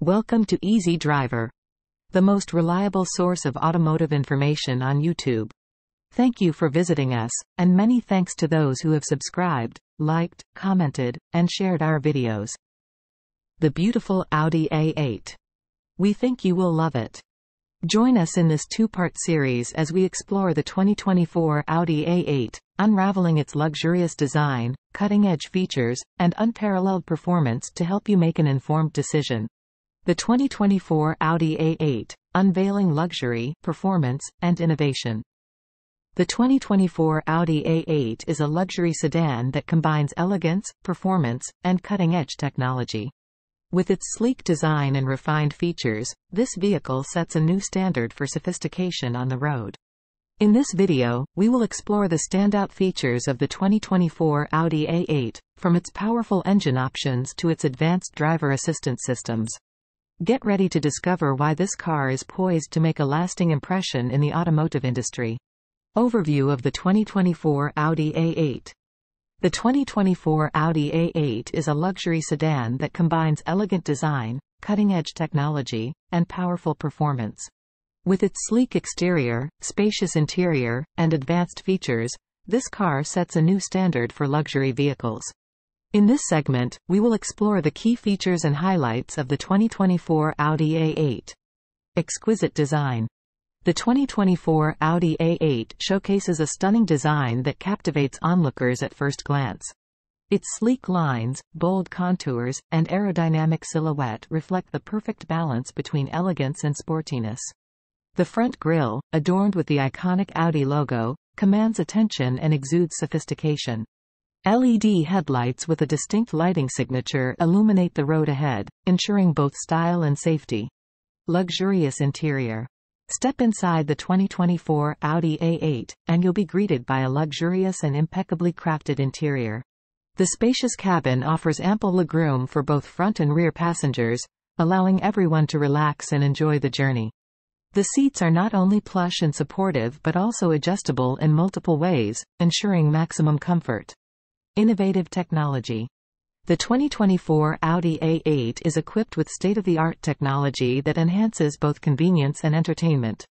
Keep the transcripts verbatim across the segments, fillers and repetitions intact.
Welcome to Easy Driver, the most reliable source of automotive information on YouTube. Thank you for visiting us, and many thanks to those who have subscribed, liked, commented, and shared our videos. The beautiful Audi A eight. We think you will love it. Join us in this two-part series as we explore the twenty twenty-four Audi A eight, unraveling its luxurious design, cutting-edge features, and unparalleled performance to help you make an informed decision. The twenty twenty-four Audi A eight, unveiling luxury, performance, and innovation. The twenty twenty-four Audi A eight is a luxury sedan that combines elegance, performance, and cutting-edge technology. With its sleek design and refined features, this vehicle sets a new standard for sophistication on the road. In this video, we will explore the standout features of the twenty twenty-four Audi A eight, from its powerful engine options to its advanced driver assistance systems. Get ready to discover why this car is poised to make a lasting impression in the automotive industry. Overview of the twenty twenty-four Audi A eight. The twenty twenty-four Audi A eight is a luxury sedan that combines elegant design, cutting-edge technology, and powerful performance. With its sleek exterior, spacious interior, and advanced features, this car sets a new standard for luxury vehicles. In this segment, we will explore the key features and highlights of the twenty twenty-four Audi A eight. Exquisite design. The twenty twenty-four Audi A eight showcases a stunning design that captivates onlookers at first glance. Its sleek lines, bold contours, and aerodynamic silhouette reflect the perfect balance between elegance and sportiness. The front grille, adorned with the iconic Audi logo, commands attention and exudes sophistication. L E D headlights with a distinct lighting signature illuminate the road ahead, ensuring both style and safety. Luxurious interior. Step inside the twenty twenty-four Audi A eight, and you'll be greeted by a luxurious and impeccably crafted interior. The spacious cabin offers ample legroom for both front and rear passengers, allowing everyone to relax and enjoy the journey. The seats are not only plush and supportive but also adjustable in multiple ways, ensuring maximum comfort. Innovative technology. The twenty twenty-four Audi A eight is equipped with state-of-the-art technology that enhances both convenience and entertainment.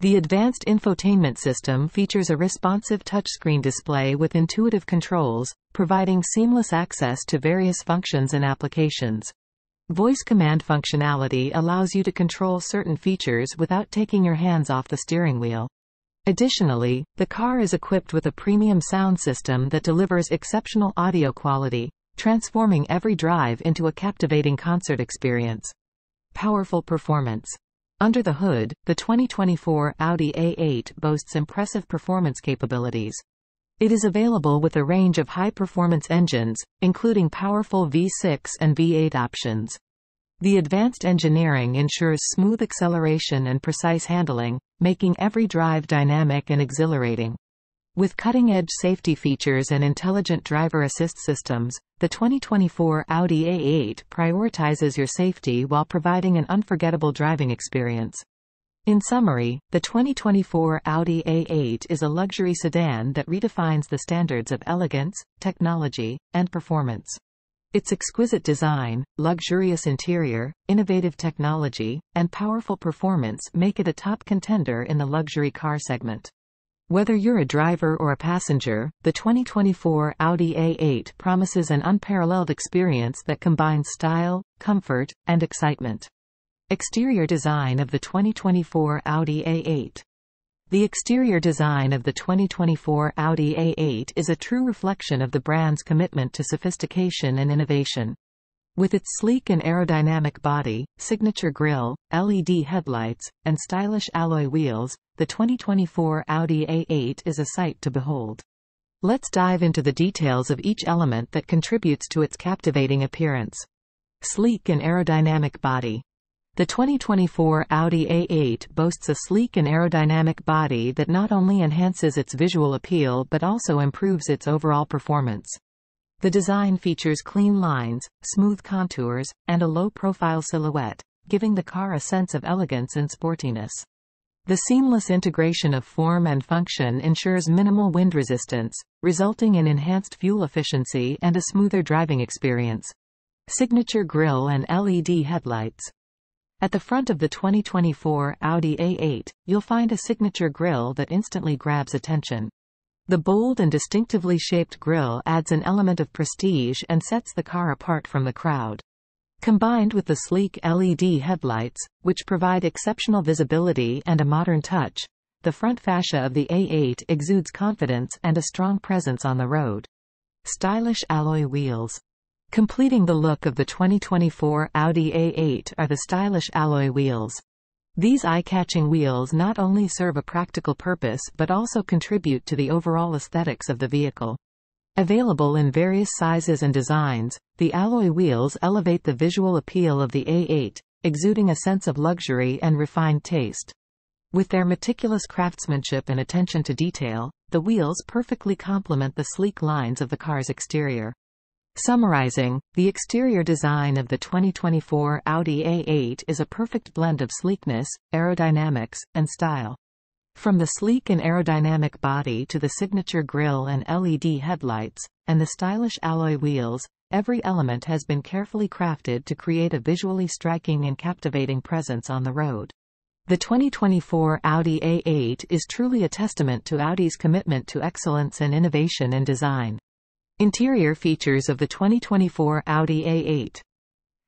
The advanced infotainment system features a responsive touchscreen display with intuitive controls, providing seamless access to various functions and applications. Voice command functionality allows you to control certain features without taking your hands off the steering wheel. Additionally, the car is equipped with a premium sound system that delivers exceptional audio quality, transforming every drive into a captivating concert experience. Powerful performance. Under the hood, the twenty twenty-four Audi A eight boasts impressive performance capabilities. It is available with a range of high-performance engines, including powerful V six and V eight options. The advanced engineering ensures smooth acceleration and precise handling, making every drive dynamic and exhilarating. With cutting-edge safety features and intelligent driver assist systems, the twenty twenty-four Audi A eight prioritizes your safety while providing an unforgettable driving experience. In summary, the twenty twenty-four Audi A eight is a luxury sedan that redefines the standards of elegance, technology, and performance. Its exquisite design, luxurious interior, innovative technology, and powerful performance make it a top contender in the luxury car segment. Whether you're a driver or a passenger, the twenty twenty-four Audi A eight promises an unparalleled experience that combines style, comfort, and excitement. Exterior design of the twenty twenty-four Audi A eight. The exterior design of the twenty twenty-four Audi A eight is a true reflection of the brand's commitment to sophistication and innovation. With its sleek and aerodynamic body, signature grille, L E D headlights, and stylish alloy wheels, the twenty twenty-four Audi A eight is a sight to behold. Let's dive into the details of each element that contributes to its captivating appearance. Sleek and aerodynamic body. The twenty twenty-four Audi A eight boasts a sleek and aerodynamic body that not only enhances its visual appeal but also improves its overall performance. The design features clean lines, smooth contours, and a low-profile silhouette, giving the car a sense of elegance and sportiness. The seamless integration of form and function ensures minimal wind resistance, resulting in enhanced fuel efficiency and a smoother driving experience. Signature grille and L E D headlights. At the front of the twenty twenty-four Audi A eight, you'll find a signature grille that instantly grabs attention. The bold and distinctively shaped grille adds an element of prestige and sets the car apart from the crowd. Combined with the sleek L E D headlights, which provide exceptional visibility and a modern touch, the front fascia of the A eight exudes confidence and a strong presence on the road. Stylish alloy wheels. Completing the look of the twenty twenty-four Audi A eight are the stylish alloy wheels. These eye-catching wheels not only serve a practical purpose but also contribute to the overall aesthetics of the vehicle. Available in various sizes and designs, the alloy wheels elevate the visual appeal of the A eight, exuding a sense of luxury and refined taste. With their meticulous craftsmanship and attention to detail, the wheels perfectly complement the sleek lines of the car's exterior. Summarizing, the exterior design of the twenty twenty-four Audi A eight is a perfect blend of sleekness, aerodynamics, and style. From the sleek and aerodynamic body to the signature grille and L E D headlights, and the stylish alloy wheels, every element has been carefully crafted to create a visually striking and captivating presence on the road. The twenty twenty-four Audi A eight is truly a testament to Audi's commitment to excellence and innovation in design. Interior features of the twenty twenty-four Audi A eight.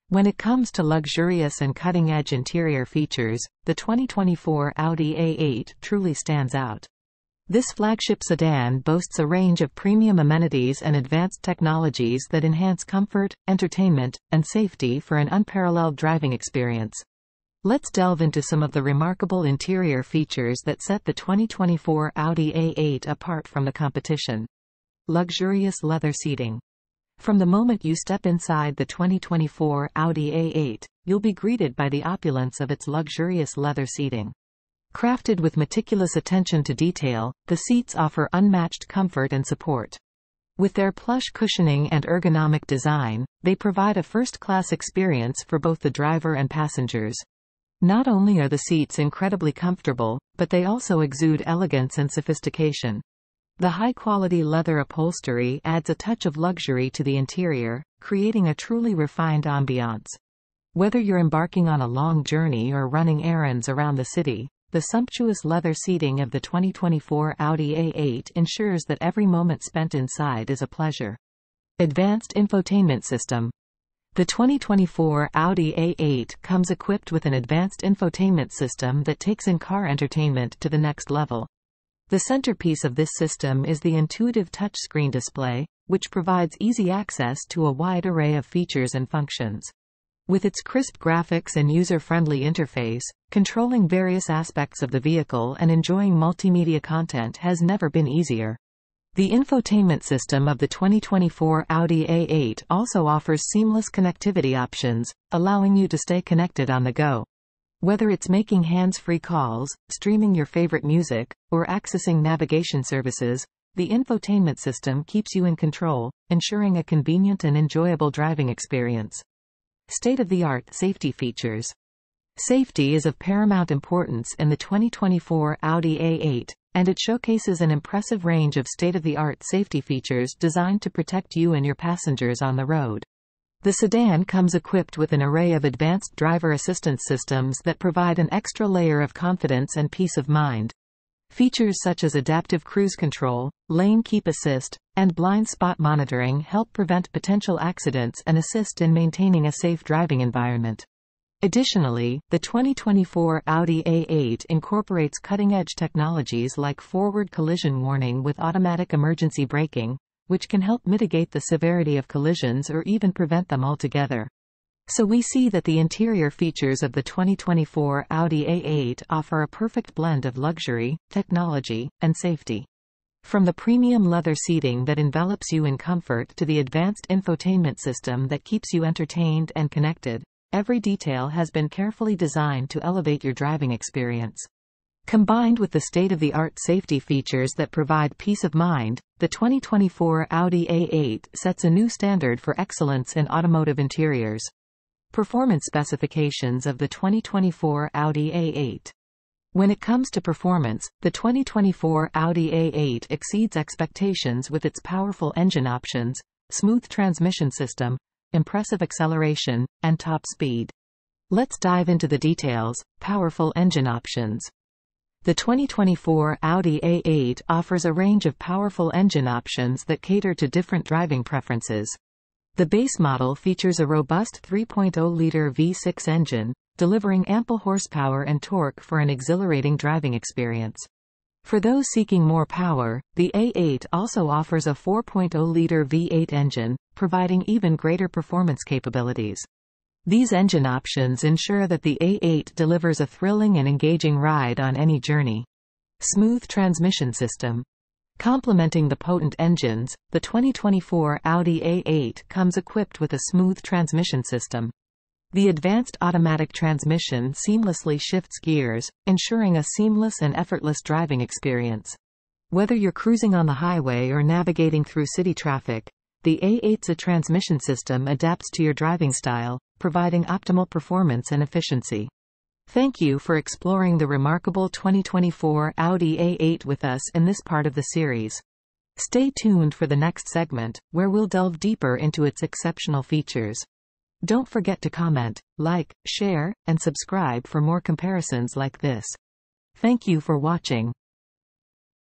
When it comes to luxurious and cutting-edge interior features, the twenty twenty-four Audi A eight truly stands out. This flagship sedan boasts a range of premium amenities and advanced technologies that enhance comfort, entertainment, and safety for an unparalleled driving experience. Let's delve into some of the remarkable interior features that set the twenty twenty-four Audi A eight apart from the competition. Luxurious leather seating. From the moment you step inside the twenty twenty-four Audi A eight, you'll be greeted by the opulence of its luxurious leather seating. Crafted with meticulous attention to detail, the seats offer unmatched comfort and support. With their plush cushioning and ergonomic design, they provide a first-class experience for both the driver and passengers. Not only are the seats incredibly comfortable, but they also exude elegance and sophistication. The high-quality leather upholstery adds a touch of luxury to the interior, creating a truly refined ambiance. Whether you're embarking on a long journey or running errands around the city, the sumptuous leather seating of the twenty twenty-four Audi A eight ensures that every moment spent inside is a pleasure. Advanced infotainment system. The twenty twenty-four Audi A eight comes equipped with an advanced infotainment system that takes in-car entertainment to the next level. The centerpiece of this system is the intuitive touchscreen display, which provides easy access to a wide array of features and functions. With its crisp graphics and user-friendly interface, controlling various aspects of the vehicle and enjoying multimedia content has never been easier. The infotainment system of the twenty twenty-four Audi A eight also offers seamless connectivity options, allowing you to stay connected on the go. Whether it's making hands-free calls, streaming your favorite music, or accessing navigation services, the infotainment system keeps you in control, ensuring a convenient and enjoyable driving experience. State-of-the-art safety features. Safety is of paramount importance in the twenty twenty-four Audi A eight, and it showcases an impressive range of state-of-the-art safety features designed to protect you and your passengers on the road. The sedan comes equipped with an array of advanced driver assistance systems that provide an extra layer of confidence and peace of mind. Features such as adaptive cruise control, lane keep assist, and blind spot monitoring help prevent potential accidents and assist in maintaining a safe driving environment. Additionally, the twenty twenty-four Audi A eight incorporates cutting-edge technologies like forward collision warning with automatic emergency braking, which can help mitigate the severity of collisions or even prevent them altogether. So we see that the interior features of the twenty twenty-four Audi A eight offer a perfect blend of luxury, technology, and safety. From the premium leather seating that envelops you in comfort to the advanced infotainment system that keeps you entertained and connected, every detail has been carefully designed to elevate your driving experience. Combined with the state-of-the-art safety features that provide peace of mind, the twenty twenty-four Audi A eight sets a new standard for excellence in automotive interiors. Performance specifications of the twenty twenty-four Audi A eight. When it comes to performance, the twenty twenty-four Audi A eight exceeds expectations with its powerful engine options, smooth transmission system, impressive acceleration, and top speed. Let's dive into the details. Powerful engine options. The twenty twenty-four Audi A eight offers a range of powerful engine options that cater to different driving preferences. The base model features a robust three point oh liter V six engine, delivering ample horsepower and torque for an exhilarating driving experience. For those seeking more power, the A eight also offers a four point oh liter V eight engine, providing even greater performance capabilities. These engine options ensure that the A eight delivers a thrilling and engaging ride on any journey. Smooth transmission system. Complementing the potent engines, the twenty twenty-four Audi A eight comes equipped with a smooth transmission system. The advanced automatic transmission seamlessly shifts gears, ensuring a seamless and effortless driving experience. Whether you're cruising on the highway or navigating through city traffic, the A eight's transmission system adapts to your driving style, providing optimal performance and efficiency. Thank you for exploring the remarkable twenty twenty-four Audi A eight with us in this part of the series. Stay tuned for the next segment, where we'll delve deeper into its exceptional features. Don't forget to comment, like, share, and subscribe for more comparisons like this. Thank you for watching.